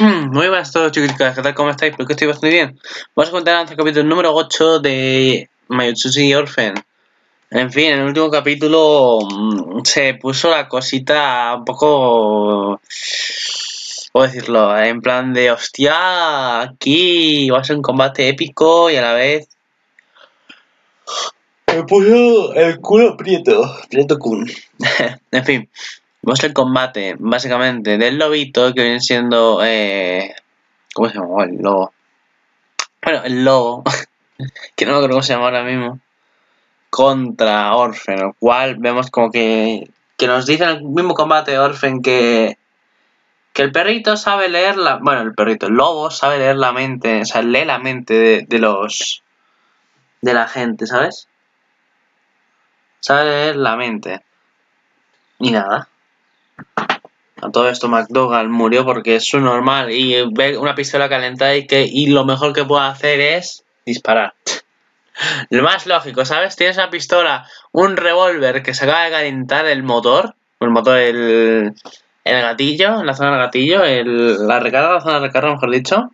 Muy buenas a todos, chicos, ¿qué tal? ¿Cómo estáis? Porque estoy bastante bien. Vamos a contar antes el capítulo número 8 de Mayutsuchi Orphen. En fin, en el último capítulo se puso la cosita un poco... ¿Puedo decirlo? En plan de, hostia, aquí va a ser un combate épico y a la vez... Me puso el culo Prieto-kun. En fin... Vamos al combate, básicamente, del lobito, que viene siendo, ¿cómo se llamaba el lobo? Bueno, el lobo, que no me acuerdo cómo se llama ahora mismo, contra Orphen, el cual vemos como que nos dice en el mismo combate de Orphen que el perrito sabe leer la... Bueno, el perrito, el lobo sabe leer la mente, o sea, lee la mente de la gente, ¿sabes? Sabe leer la mente. Y nada. A todo esto McDougall murió porque es su normal y ve una pistola calentada y lo mejor que puede hacer es disparar. Lo más lógico, ¿sabes? Tienes una pistola, un revólver que se acaba de calentar el gatillo, la zona del gatillo, la recarga, la zona de recarga, mejor dicho.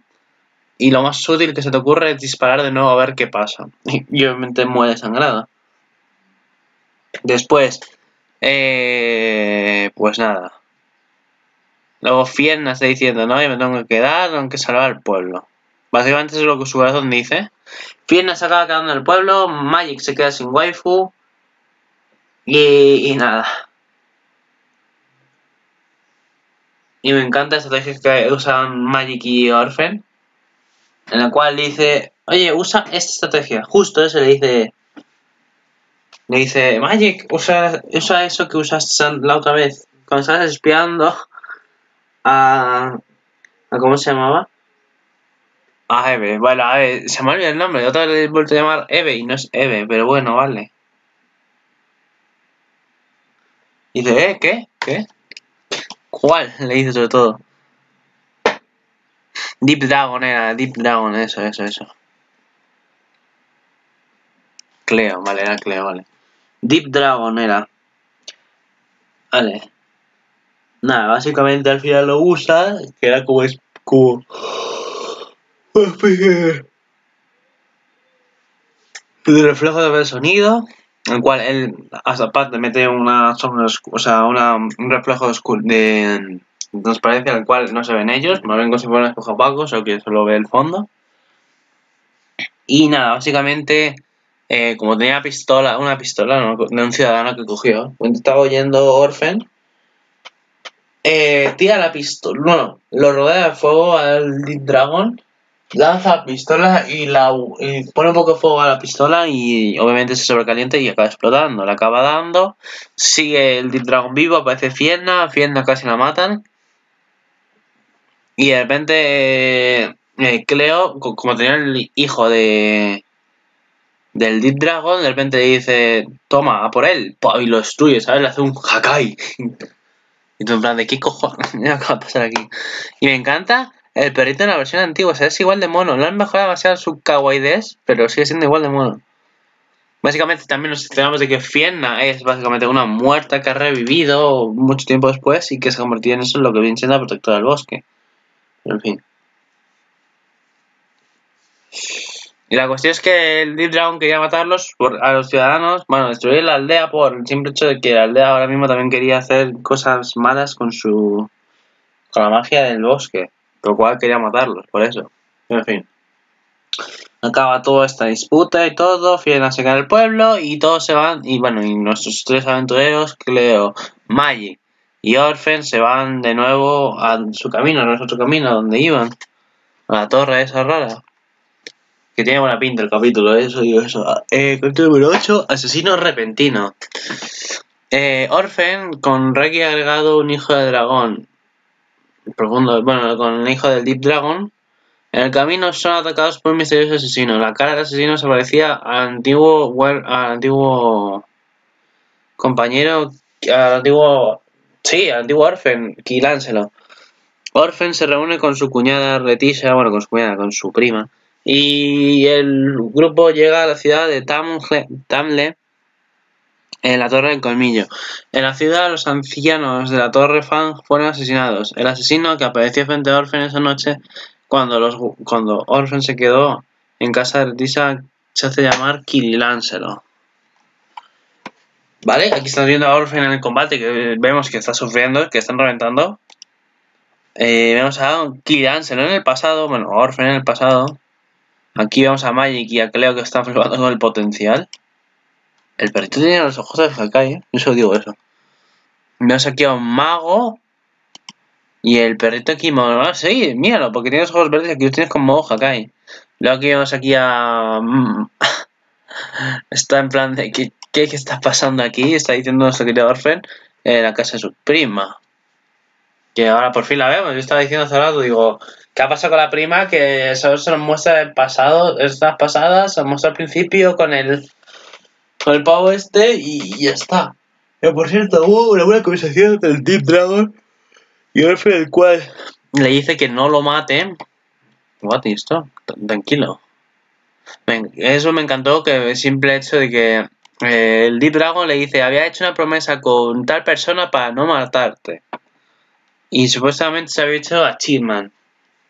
Y lo más útil que se te ocurre es disparar de nuevo a ver qué pasa. Y obviamente muere sangrado. Después, pues nada. Luego Fierna está diciendo, no, yo me tengo que quedar, tengo que salvar al pueblo. Básicamente eso es lo que su corazón dice. Fierna se acaba quedando en el pueblo, Majic se queda sin waifu. Y nada. Y me encanta la estrategia que usan Majic y Orphen. En la cual dice, oye, usa esta estrategia. Justo eso le dice... Le dice, Majic, usa eso que usaste la otra vez. Cuando estabas espiando... ¿Cómo se llamaba? A Eve. Bueno, a ver, se me ha olvidado el nombre. Otra vez le he vuelto a llamar Eve y no es Eve, pero bueno, vale. Y dice, ¿qué? ¿Qué? ¿Cuál? Le dice sobre todo. Deep Dragon era, Deep Dragon, eso. Cleo, vale, era Cleo, vale. Deep Dragon era. Vale. Nada, básicamente al final lo usa, que era como es como... El reflejo del sonido, el cual él hasta parte mete una sombra, o sea, un reflejo de transparencia, el cual no se ven ellos, más bien como si fueran un espejo opaco, solo que solo ve el fondo. Y nada, básicamente, como tenía pistola, de un ciudadano que cogió, cuando estaba oyendo Orphen, tira la pistola, bueno, lo rodea de fuego al Deep Dragon, lanza la pistola y pone un poco de fuego a la pistola y obviamente se sobrecalienta y acaba explotando, la acaba dando, sigue el Deep Dragon vivo, aparece Fierna casi la matan y de repente Cleo, como tenía el hijo del Deep Dragon, de repente le dice, toma, a por él, y lo destruye, ¿sabes? Le hace un Hakai. Y tú en plan de, ¿qué cojones me acaba de pasar aquí? Y me encanta el perrito en la versión antigua, o sea, es igual de mono. No han mejorado demasiado su kawaii-des, pero sigue siendo igual de mono. Básicamente también nos enteramos de que Fierna es básicamente una muerta que ha revivido mucho tiempo después y que se ha convertido en eso en lo que viene siendo la protectora del bosque. Pero en fin. Y la cuestión es que el Deep Dragon quería matarlos a los ciudadanos, bueno, destruir la aldea por el simple hecho de que la aldea ahora mismo también quería hacer cosas malas con la magia del bosque, por lo cual quería matarlos, por eso. En fin. Acaba toda esta disputa y todo, Fierna se cae en el pueblo y todos se van, y bueno, y nuestros tres aventureros, Cleo, Majic y Orphen, se van de nuevo a su camino, a nuestro camino, donde iban, a la torre esa rara. Que tiene buena pinta el capítulo, eso. Capítulo número 8, asesino repentino. Orphen, con Reiki agregado un hijo de dragón. Profundo, bueno, con el hijo del Deep Dragon. En el camino son atacados por un misterioso asesino. La cara del asesino se parecía al antiguo compañero, al antiguo Orphen, Kylanselo. Orphen se reúne con su cuñada Retisha, bueno, con su prima. Y el grupo llega a la ciudad de Tamle, en la Torre del Colmillo. En la ciudad, los ancianos de la Torre Fang fueron asesinados. El asesino que apareció frente a Orphen esa noche, cuando Orphen se quedó en casa de Retisha, se hace llamar Kylanselo. Vale, aquí estamos viendo a Orphen en el combate, que vemos que está sufriendo, que están reventando. Vemos a Kylanselo en el pasado, bueno, a Orphen en el pasado. Aquí vemos a Majic y a Cleo que están flipando con el potencial. El perrito tiene los ojos de Hakai, ¿eh? Yo solo digo eso. Vemos aquí a un mago. Y el perrito aquí, bueno, sí, míralo, porque tiene los ojos verdes y aquí los tienes como modo Hakai. Luego aquí vemos aquí a... está en plan de... ¿Qué está pasando aquí? Está diciendo nuestro querido Orphen en la casa de su prima. Que ahora por fin la vemos. Yo estaba diciendo hace rato, digo, ¿qué ha pasado con la prima? Que solo se nos muestra el pasado, estas pasadas, se nos muestra al principio con el pavo este y ya está. Pero por cierto, hubo una buena conversación entre el Deep Dragon y Orphen, el cual le dice que no lo maten. What is esto? Tranquilo. Eso me encantó, que el simple hecho de que el Deep Dragon le dice, había hecho una promesa con tal persona para no matarte. Y supuestamente se había hecho a Cheatman.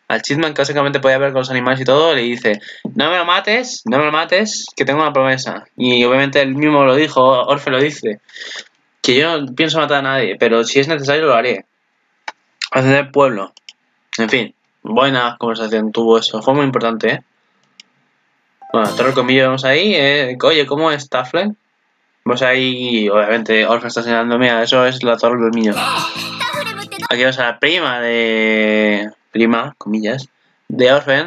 Al Cheatman, que básicamente podía ver con los animales y todo, le dice, no me lo mates, no me lo mates, que tengo una promesa. Y obviamente él mismo lo dijo, Orphen lo dice, que yo no pienso matar a nadie, pero si es necesario lo haré. Ascender el pueblo. En fin, buena conversación tuvo eso, fue muy importante, ¿eh? Bueno, Torre del Colmillo vemos ahí, oye, ¿cómo es Tamle? Vamos ahí, obviamente, Orphen está señalando, mira, eso es la Torre del Colmillo. Aquí vemos a la prima de... prima, comillas, de Orphen.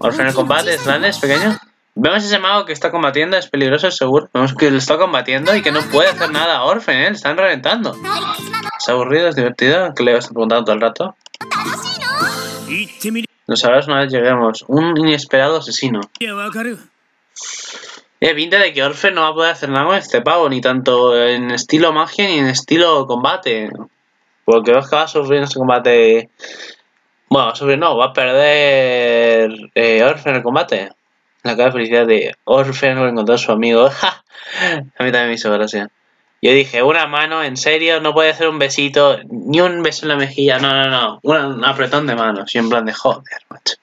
Orphen en el combate, es grande, es pequeño. Vemos ese mago que está combatiendo, es peligroso, es seguro. Vemos que lo está combatiendo y que no puede hacer nada a Orphen, le están reventando. Es aburrido, es divertido, Cleo está preguntando todo el rato. Nos sabrás una vez lleguemos. Un inesperado asesino. Tiene pinta de que Orphen no va a poder hacer nada con este pavo, ni tanto en estilo magia ni en estilo combate. Porque veo que va a sufrir en este combate. Bueno, va a sufrir no, va a perder Orphen en el combate. La cara de felicidad de Orphen por encontrar a su amigo. A mí también me hizo gracia. Yo dije, una mano, en serio, no puede hacer un besito, ni un beso en la mejilla, no, un apretón de manos, y en plan de joder, macho.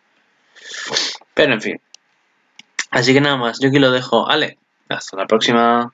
Pero en fin. Así que nada más, yo aquí lo dejo, vale, hasta la próxima.